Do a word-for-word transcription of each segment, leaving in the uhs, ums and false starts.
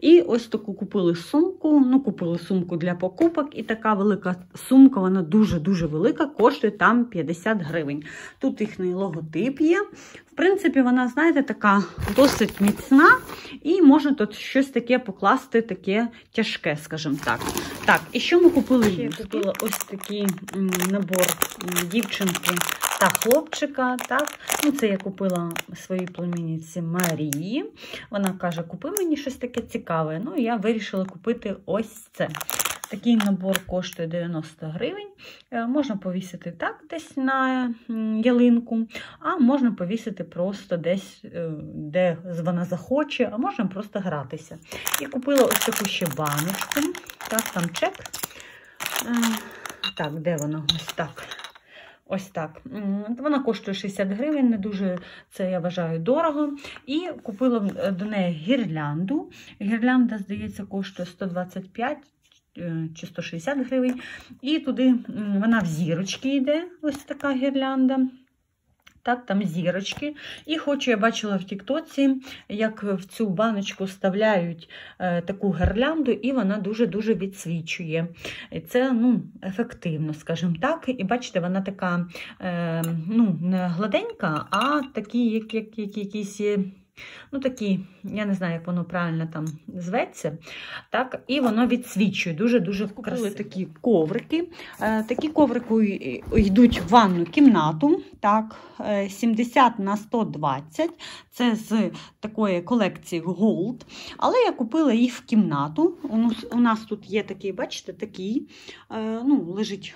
І ось таку купили сумку, ну купили сумку для покупок, і така велика сумка, вона дуже-дуже велика, коштує там п'ятдесят гривень. Тут їхній логотип є. В принципі, вона, знаєте, така досить міцна, і можна тут щось таке покласти, таке тяжке, скажімо так. Так, і що ми купили? Я купила ось такий набор дівчинки та хлопчика, так, ну це я купила своїй племінниці Марії, вона каже, купи мені щось таке цікаве, ну і я вирішила купити ось це. Такий набор коштує дев'яносто гривень, можна повісити так десь на ялинку, а можна повісити просто десь, де вона захоче, а можна просто гратися. І купила ось таку ще баночку, так, там чек, так, де вона, ось так. Ось так. Вона коштує шістдесят гривень, не дуже, це, я вважаю, дорого. І купила до неї гірлянду. Гірлянда, здається, коштує сто двадцять п'ять чи сто шістдесят гривень. І туди вона в зірочки йде, ось така гірлянда. Так, там зірочки. І хочу, я бачила в тіктоці, як в цю баночку вставляють е, таку гірлянду, і вона дуже-дуже відсвічує. І це, ну, ефективно, скажімо так. І бачите, вона така, е, ну, не гладенька, а такі, як, як, як якісь... Ну такі, я не знаю, як воно правильно там зветься, так, і воно відсвічує, дуже-дуже красиво. Такі коврики, такі коврики йдуть в ванну кімнату, так, сімдесят на сто двадцять, це з такої колекції Gold, але я купила їх в кімнату, у нас тут є такий, бачите, такий, ну, лежить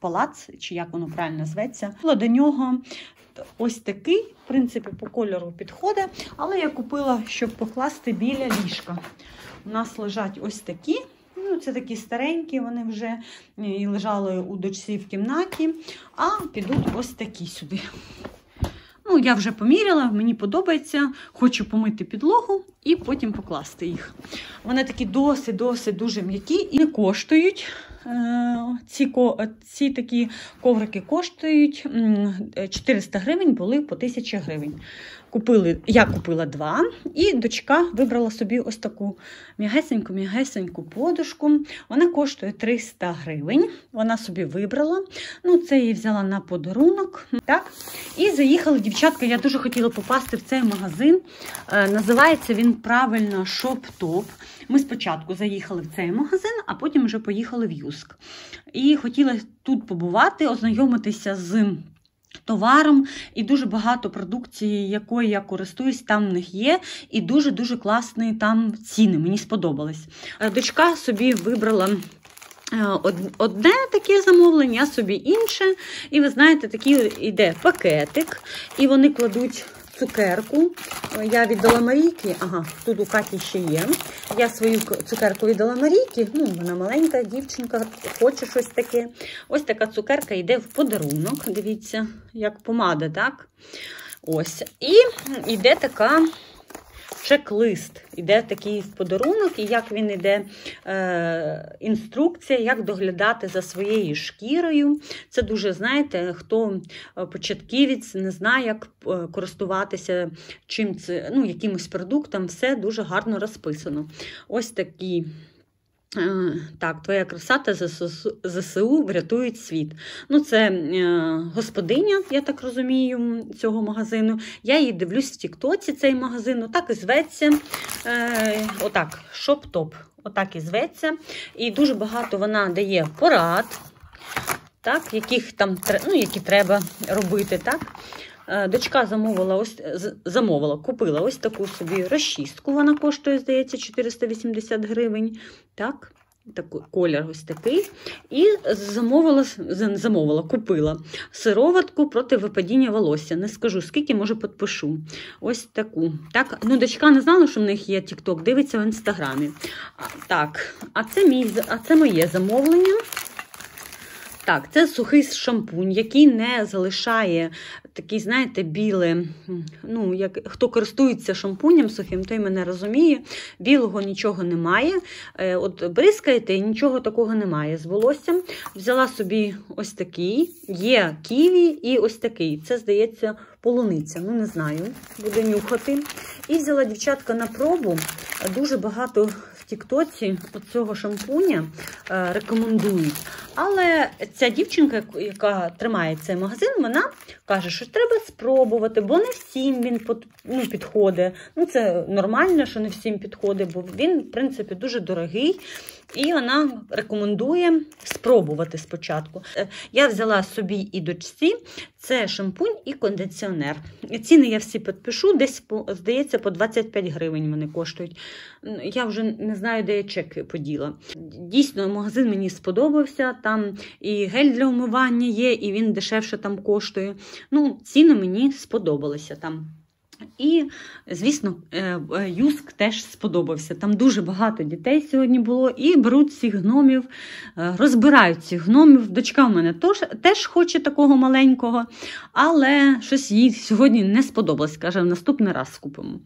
палац, чи як воно правильно зветься, до нього ось такий, в принципі, по кольору підходить, але я купила, щоб покласти біля ліжка. У нас лежать ось такі, ну це такі старенькі, вони вже і лежали у дочці в кімнаті, а підуть ось такі сюди. Ну, я вже поміряла, мені подобається, хочу помити підлогу і потім покласти їх. Вони такі досить-досить дуже м'які і не коштують. Ці, ці такі коврики коштують чотириста гривень, були по тисячі гривень. Купили, я купила два, і дочка вибрала собі ось таку м'ягесеньку-м'ягесеньку подушку. Вона коштує триста гривень, вона собі вибрала. Ну, це її взяла на подарунок. Так? І заїхали, дівчатка, я дуже хотіла попасти в цей магазин. Називається він правильно ShopTop. Ми спочатку заїхали в цей магазин, а потім вже поїхали в Jysk. І хотіла тут побувати, ознайомитися з товаром, і дуже багато продукції, якою я користуюсь, там в них є, і дуже-дуже класні там ціни, мені сподобались. Дочка собі вибрала одне таке замовлення, а собі інше, і ви знаєте, такий йде пакетик, і вони кладуть цукерку. Я віддала Марійки, ага, тут у Каті ще є. Я свою цукерку віддала Марійки, ну, вона маленька дівчинка, хоче щось таке. Ось така цукерка йде в подарунок, дивіться, як помада, так? Ось, і йде така чек-лист, іде такий подарунок, і як він іде, е, інструкція, як доглядати за своєю шкірою. Це дуже, знаєте, хто початківець, не знає, як користуватися чим це, ну, якимось продуктом, все дуже гарно розписано. Ось такі. Так, твоя краса та ЗСУ врятують світ. Ну, це господиня, я так розумію, цього магазину. Я її дивлюсь в тіктоці, цей магазин, отак і зветься, отак, ShopTop, отак і зветься. І дуже багато вона дає порад, так, яких там, ну, які треба робити, так. Дочка замовила, ось, замовила, купила ось таку собі розчістку, вона коштує, здається, чотириста вісімдесят гривень, так, таку, колір ось такий, і замовила, замовила, купила сироватку проти випадіння волосся, не скажу скільки, може підпишу, ось таку, так, ну дочка не знала, що в них є TikTok, дивиться в інстаграмі, так, а це, мій, а це моє замовлення. Так, це сухий шампунь, який не залишає такий, знаєте, біле, ну, як, хто користується шампунем сухим, той мене розуміє, білого нічого немає, от бризкаєте і нічого такого немає з волоссям. Взяла собі ось такий, є ківі і ось такий, це, здається, полуниця, ну не знаю, буду нюхати. І взяла, дівчатка, на пробу, дуже багато тіктоці оцього шампуня е, рекомендують. Але ця дівчинка, яка тримає цей магазин, вона каже, що треба спробувати, бо не всім він под, ну, підходить. Ну, це нормально, що не всім підходить, бо він, в принципі, дуже дорогий. І вона рекомендує спробувати спочатку. Е, я взяла собі і дочці. Це шампунь і кондиціонер. Ціни я всі підпишу, десь, здається, по двадцять п'ять гривень вони коштують. Я вже не знаю, де я чек поділа. Дійсно, магазин мені сподобався, там і гель для умивання є, і він дешевше там коштує. Ну, ціни мені сподобалися там. І, звісно, Jysk теж сподобався. Там дуже багато дітей сьогодні було, і беруть цих гномів, розбирають цих гномів. Дочка в мене теж, теж хоче такого маленького, але щось їй сьогодні не сподобалось. Каже, в наступний раз купимо.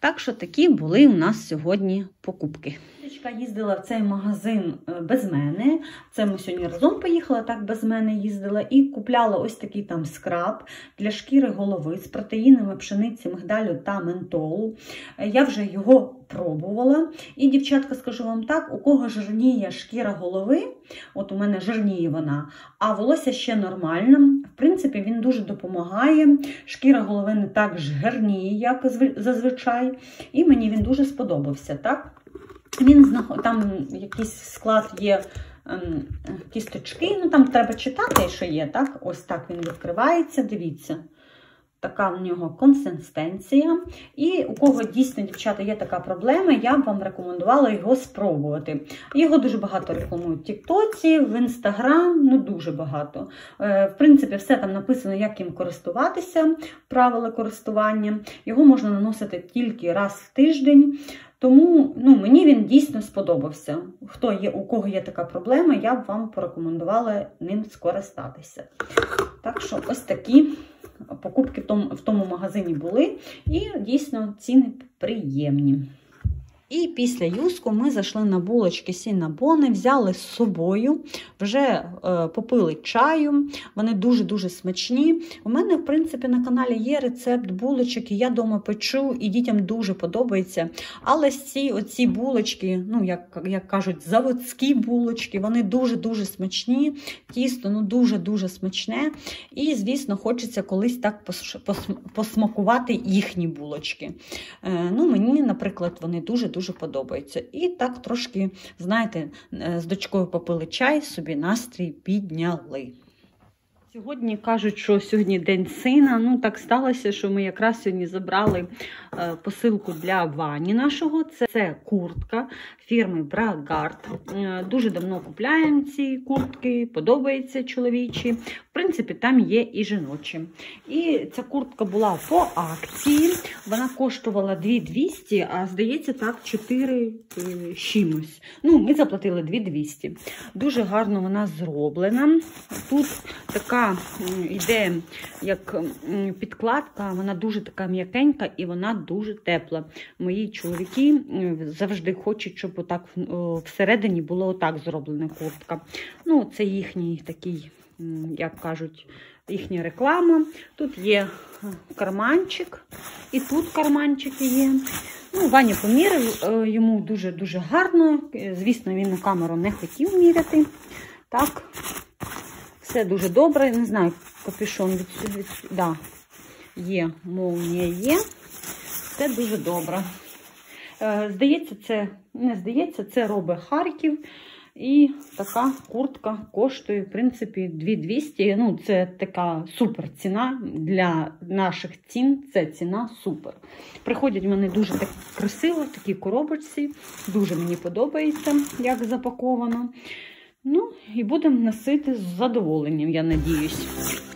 Так що такі були у нас сьогодні покупки. Дочка їздила в цей магазин без мене. Це ми сьогодні разом поїхали, так без мене їздила. І купляла ось такий там скраб для шкіри голови з протеїнами пшениці, мигдалю та ментолу. Я вже його пробувала. І, дівчатка, скажу вам так, у кого жирніє шкіра голови, от у мене жирніє вона, а волосся ще нормально, в принципі, він дуже допомагає. Шкіра голови не так жирніє, як зазвичай. І мені він дуже сподобався, так? Він знаход... Там якийсь склад є кісточки, ну там треба читати, що є, так? Ось так він відкривається, дивіться. Така в нього консистенція. І у кого дійсно, дівчата, є така проблема, я б вам рекомендувала його спробувати. Його дуже багато рекламують в тіктоці, в інстаграм, ну дуже багато. В принципі, все там написано, як їм користуватися, правила користування. Його можна наносити тільки раз в тиждень. Тому, ну, мені він дійсно сподобався. Хто є, у кого є така проблема, я б вам порекомендувала ним скористатися. Так що ось такі покупки в тому магазині були, і дійсно ціни приємні. І після Jysk ми зайшли на булочки Сінабони, взяли з собою, вже е, попили чаю, вони дуже-дуже смачні. У мене, в принципі, на каналі є рецепт булочок, і я дома печу, і дітям дуже подобається. Але ці оці булочки, ну, як, як кажуть, заводські булочки, вони дуже-дуже смачні, тісто, ну, дуже-дуже смачне. І, звісно, хочеться колись так пос, пос, посмакувати їхні булочки. Е, ну, мені, наприклад, вони дуже-дуже Дуже подобається. І так трошки, знаєте, з дочкою попили чай, собі настрій підняли. Сьогодні кажуть, що сьогодні день сина. Ну, так сталося, що ми якраз сьогодні забрали посилку для Вані нашого. Це, це куртка фірми Braggart. Дуже давно купляємо ці куртки, подобаються чоловічі. В принципі, там є і жіночі. І ця куртка була по акції. Вона коштувала дві тисячі двісті, а здається, так, чотири чимось. Ну, ми заплатили дві тисячі двісті. Дуже гарно вона зроблена. Тут така іде, як підкладка, вона дуже така м'якенька і вона дуже тепла. Мої чоловіки завжди хочуть, щоб отак всередині було отак зроблена куртка. Ну, це їхній такий, як кажуть, їхня реклама. Тут є карманчик, і тут карманчики є. Ну, Ваня помірив, йому дуже-дуже гарно. Звісно, він на камеру не хотів міряти. Так. Це дуже добре, не знаю, капюшон від, від, від, да, є, молнія є, це дуже добре. Е, здається, це, не здається, це робить Харків, і така куртка коштує, в принципі, дві тисячі двісті, ну, це така супер ціна для наших цін, це ціна супер. Приходять вони дуже так красиво, такі коробочці, дуже мені подобається, як запаковано. Ну, і будемо носити з задоволенням, я надіюсь.